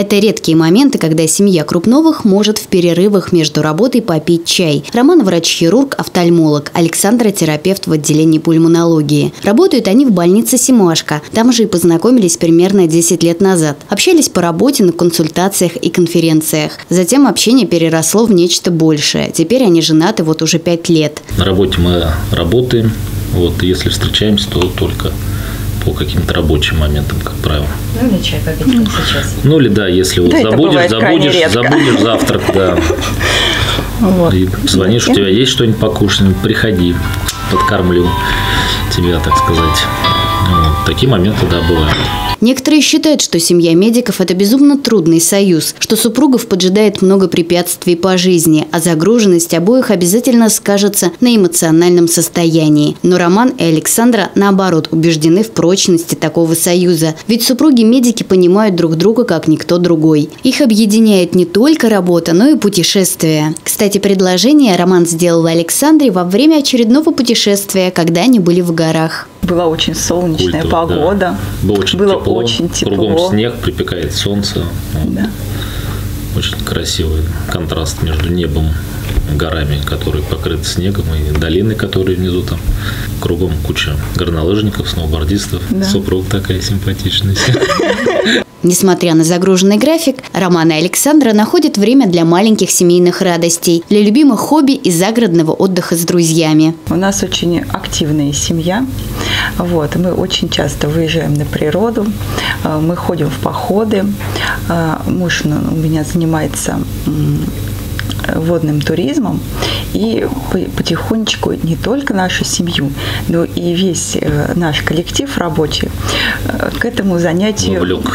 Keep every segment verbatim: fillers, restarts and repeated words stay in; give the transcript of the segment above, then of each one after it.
Это редкие моменты, когда семья Крупновых может в перерывах между работой попить чай. Роман – врач-хирург, офтальмолог, Александр – терапевт в отделении пульмонологии. Работают они в больнице Семашко. Там же и познакомились примерно десять лет назад. Общались по работе, на консультациях и конференциях. Затем общение переросло в нечто большее. Теперь они женаты вот уже пять лет. На работе мы работаем. Вот, если встречаемся, то только по каким-то рабочим моментам, как правило. Ну или чай попить, как сейчас. Ну или да, если вот забудешь, забудешь, забудешь завтрак, да. И звонишь, у тебя есть что-нибудь покушать, приходи, подкормлю тебя, так сказать. Такие моменты, да, бывают. Некоторые считают, что семья медиков – это безумно трудный союз, что супругов поджидает много препятствий по жизни, а загруженность обоих обязательно скажется на эмоциональном состоянии. Но Роман и Александра, наоборот, убеждены в прочности такого союза. Ведь супруги-медики понимают друг друга, как никто другой. Их объединяет не только работа, но и путешествия. Кстати, предложение Роман сделал Александре во время очередного путешествия, когда они были в горах. Была очень солнечная Культура, погода. Да. Было очень Было тепло. Очень тепло. Кругом снег, припекает солнце. Да. Очень красивый контраст между небом, горами, которые покрыты снегом, и долины, которые внизу там. Кругом куча горнолыжников, сноубордистов. Да. Супруг такая симпатичная. Несмотря на загруженный график, Роман и Александра находят время для маленьких семейных радостей, для любимых хобби и загородного отдыха с друзьями. У нас очень активная семья. Вот, мы очень часто выезжаем на природу, мы ходим в походы. Муж у меня занимается водным туризмом. И потихонечку не только нашу семью, но и весь наш коллектив рабочий к этому занятию Вовлек.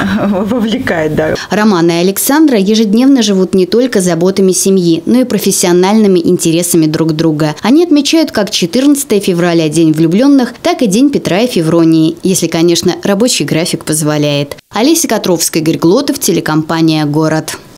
вовлекает. Да. Роман и Александра ежедневно живут не только заботами семьи, но и профессиональными интересами друг друга. Они отмечают как четырнадцатое февраля – День влюбленных, так и День Петра и Февронии, если, конечно, рабочий график позволяет. Олеся Котровская, Герглотов, телекомпания «Город».